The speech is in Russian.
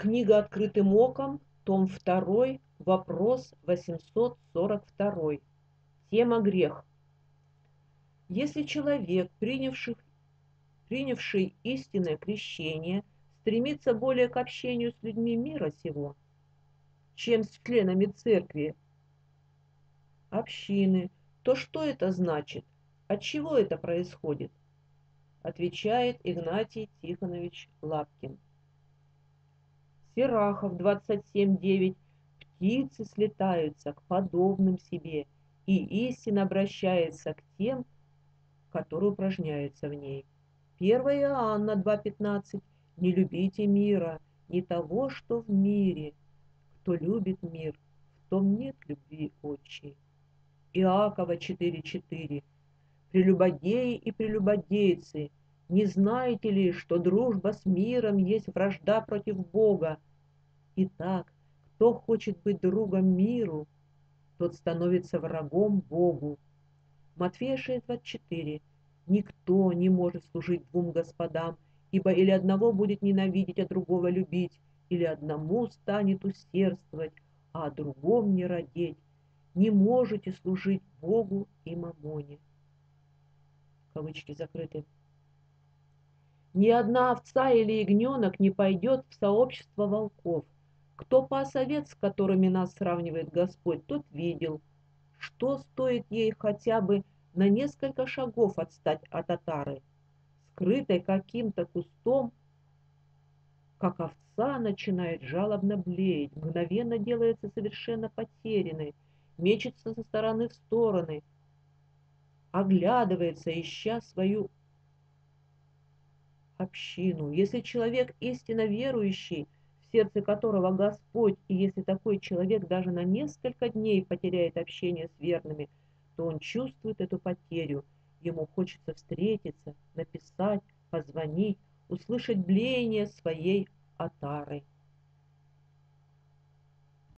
Книга «Открытым оком», том 2, вопрос 842. Тема «Грех». Если человек, принявший истинное крещение, стремится более к общению с людьми мира сего, чем с членами церкви, общины, то что это значит? От чего это происходит? Отвечает Игнатий Тихонович Лапкин. Сирахов 27.9. Птицы слетаются к подобным себе, и истина обращается к тем, которые упражняются в ней. 1 Иоанна 2.15. Не любите мира, не того, что в мире. Кто любит мир, в том нет любви отчей. Иакова 4.4. Прелюбодеи и прелюбодейцы, не знаете ли, что дружба с миром есть вражда против Бога? Итак, кто хочет быть другом миру, тот становится врагом Богу. Матфея 6.24. Никто не может служить двум господам, ибо или одного будет ненавидеть, а другого любить, или одному станет усердствовать, а о другом не родить. Не можете служить Богу и мамоне. Кавычки закрыты. Ни одна овца или ягненок не пойдет в сообщество волков. Кто пас овец, с которыми нас сравнивает Господь, тот видел, что стоит ей хотя бы на несколько шагов отстать от отары. Скрытой каким-то кустом, как овца начинает жалобно блеять, мгновенно делается совершенно потерянной, мечется со стороны в стороны, оглядывается, ища свою общину. Если человек истинно верующий, в сердце которого Господь, и если такой человек даже на несколько дней потеряет общение с верными, то он чувствует эту потерю. Ему хочется встретиться, написать, позвонить, услышать блеяние своей отары.